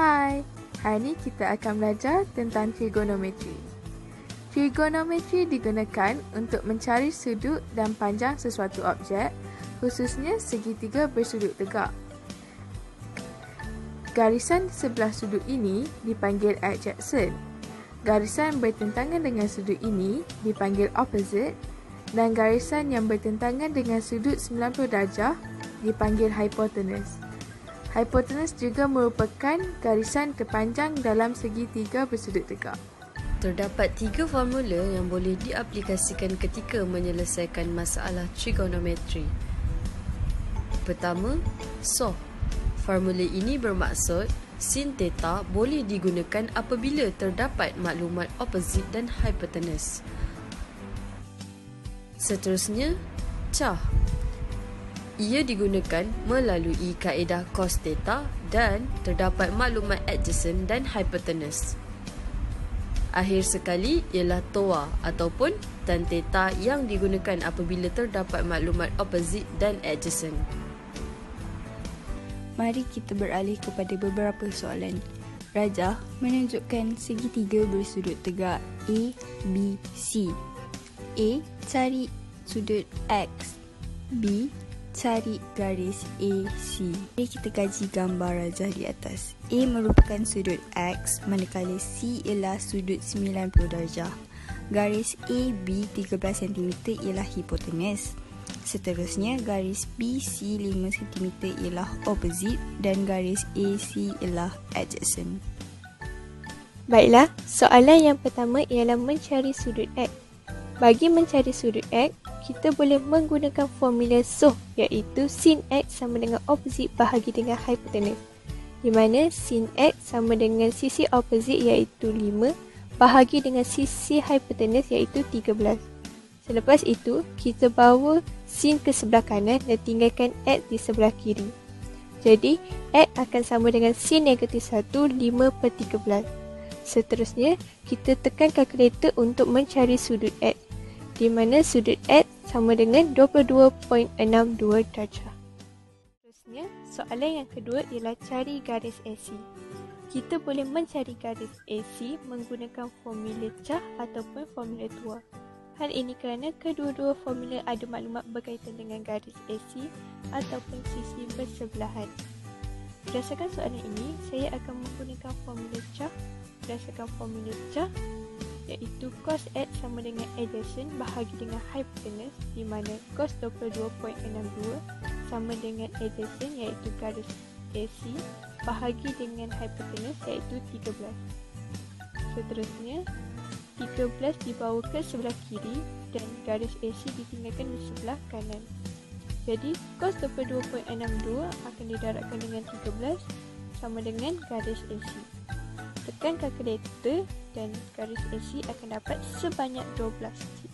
Hai, hari ini kita akan belajar tentang trigonometri. Trigonometri digunakan untuk mencari sudut dan panjang sesuatu objek, khususnya segitiga bersudut tegak. Garisan sebelah sudut ini dipanggil adjacent. Garisan bertentangan dengan sudut ini dipanggil opposite, dan garisan yang bertentangan dengan sudut 90 darjah dipanggil hipotenuse. Hipotenuse juga merupakan garisan terpanjang dalam segitiga bersudut tegak. Terdapat tiga formula yang boleh diaplikasikan ketika menyelesaikan masalah trigonometri. Pertama, SOH. Formula ini bermaksud sin theta boleh digunakan apabila terdapat maklumat opposite dan hipotenuse. Seterusnya, CH. Ia digunakan melalui kaedah cos theta dan terdapat maklumat adjacent dan hypotenuse. Akhir sekali ialah TOA ataupun tan theta yang digunakan apabila terdapat maklumat opposite dan adjacent. Mari kita beralih kepada beberapa soalan. Rajah menunjukkan segitiga bersudut tegak A, B, C. A. Cari sudut X. B. Cari garis AC. Mari kita kaji gambar rajah di atas. A merupakan sudut X, manakala C ialah sudut 90 darjah. Garis AB 13 cm ialah hipotenuse. Seterusnya, garis BC 5 cm ialah opposite dan garis AC ialah adjacent. Baiklah, soalan yang pertama ialah mencari sudut X. Bagi mencari sudut X, kita boleh menggunakan formula SOH, iaitu sin X sama dengan opposite bahagi dengan hipotenuse, di mana sin X sama dengan sisi opposite iaitu 5 bahagi dengan sisi hipotenuse iaitu 13. Selepas itu, kita bawa sin ke sebelah kanan dan tinggalkan X di sebelah kiri. Jadi, X akan sama dengan sin negatif 1, 5/13. Seterusnya, kita tekan kalkulator untuk mencari sudut X, di mana sudut X sama dengan 22.62 darjah. Seterusnya, soalan yang kedua ialah cari garis AC. Kita boleh mencari garis AC menggunakan formula CH ataupun formula TOA. Hal ini kerana kedua-dua formula ada maklumat berkaitan dengan garis AC ataupun sisi bersebelahan. Berdasarkan soalan ini, saya akan menggunakan formula CH. Berdasarkan formula CH, iaitu cos X sama dengan adjacent bahagi dengan hypotenuse, di mana cos 22.62 sama dengan adjacent iaitu garis AC bahagi dengan hypotenuse iaitu 13. Seterusnya, 13 dibawa ke sebelah kiri dan garis AC ditinggalkan di sebelah kanan. Jadi, cos 22.62 akan didarabkan dengan 13 sama dengan garis AC. Tekan kalkulator dan garis AC akan dapat sebanyak 12.